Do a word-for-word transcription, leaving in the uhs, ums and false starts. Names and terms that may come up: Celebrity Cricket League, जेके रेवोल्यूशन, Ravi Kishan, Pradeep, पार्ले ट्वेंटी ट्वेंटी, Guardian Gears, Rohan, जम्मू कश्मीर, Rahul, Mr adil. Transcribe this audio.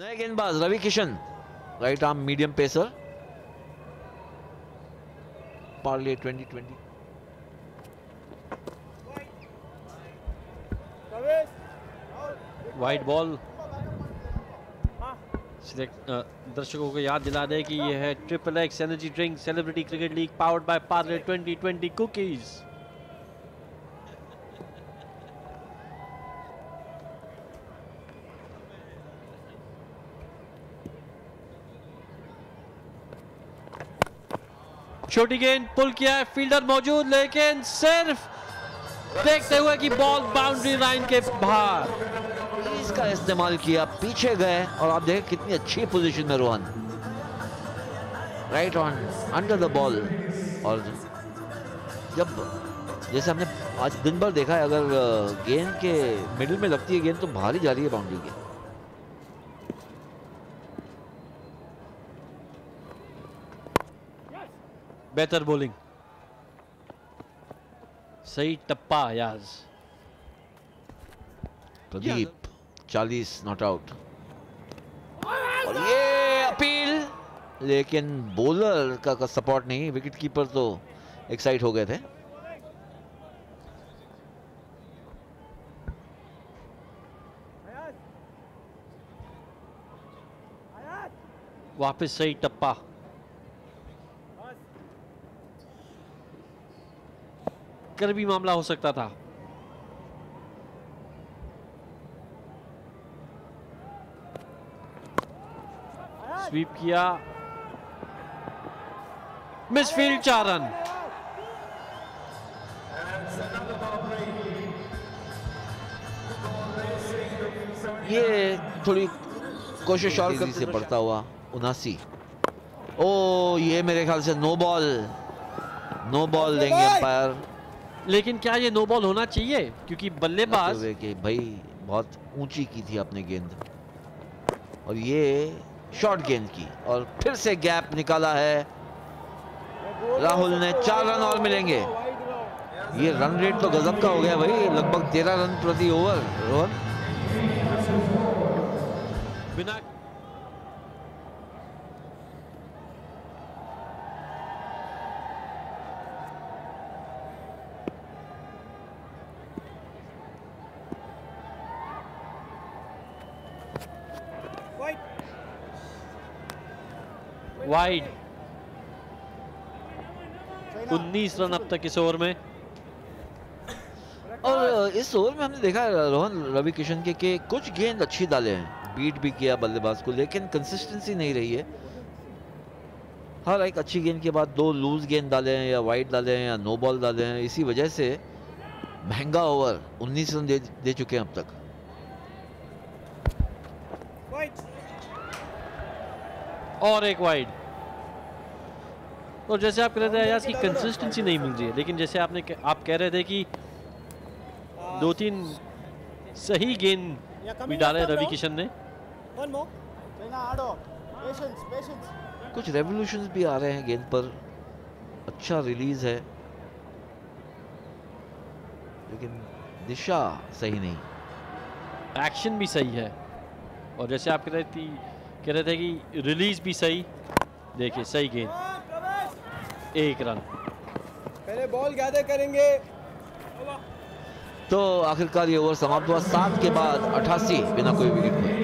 नए गेंदबाज Ravi Kishan, right arm medium pacer, पार्ले ट्वेंटी ट्वेंटी। Wide ball. दर्शकों को याद दिला दे कि यह है triple X energy drink celebrity cricket league powered by पार्ले ट्वेंटी ट्वेंटी cookies. छोटी गेंद, पुल किया है, फील्डर मौजूद, लेकिन सिर्फ देखते हुए कि बॉल बाउंड्री लाइन के बाहर। इसका इस्तेमाल किया, पीछे गए और आप देखें कितनी अच्छी पोजीशन में Rohan, right on under the ball. और जब जैसे हमने आज दिन भर देखा है, अगर गेंद के मिडिल में लगती है गेंद तो बाहर ही जा रही है बाउंड्री के। बेहतर बॉलिंग, सही टप्पा अयाज। प्रदीप चालीस नॉट आउट और ये अपील, लेकिन बॉलर का, का सपोर्ट नहीं, विकेट कीपर तो एक्साइट हो गए थे। वापस सही टप्पा, कर भी मामला हो सकता था। स्वीप किया, मिसफील्ड, चार रन। ये थोड़ी कोशिश और करने से पड़ता हुआ उनासी। ओ ये मेरे ख्याल से नो बॉल, नो बॉल देंगे अंपायर। लेकिन क्या ये नो बॉल होना चाहिए, क्योंकि बल्लेबाज भाई बहुत ऊंची की थी अपने गेंद और ये शॉर्ट गेंद की, और फिर से गैप निकाला है राहुल ने। चार रन और मिलेंगे। ये रन रेट तो गजब का हो गया भाई, लगभग तेरह रन प्रति ओवर। रोहन बिना वाइड, उन्नीस रन अब तक इस ओवर में। और इस ओवर में हमने देखा रोहन रवि किशन के, के कुछ गेंद अच्छी डाले हैं, बीट भी किया बल्लेबाज को, लेकिन कंसिस्टेंसी नहीं रही है। हर एक अच्छी गेंद के बाद दो लूज गेंद डाले हैं, या वाइड डाले हैं या नो बॉल डाले हैं, इसी वजह से महंगा ओवर उन्नीस रन दे, दे चुके हैं अब तक। और एक वाइड। और जैसे आप कह रहे थे अयाज की कंसिस्टेंसी नहीं मिल रही है, लेकिन जैसे आपने आप कह रहे थे कि दो तीन सही गेंद भी डाले रवि किशन ने। कुछ रेवोल्यूशंस भी आ रहे हैं गेंद पर, अच्छा रिलीज है, लेकिन दिशा सही नहीं, एक्शन भी सही है। और जैसे आप कह रहे थे कह रहे थे कि रिलीज भी सही। देखिए सही गेंद, एक रन। पहले बॉल गैदर करेंगे। तो आखिरकार ये ओवर समाप्त हुआ, सात के बाद अठासी बिना कोई विकेट हुए।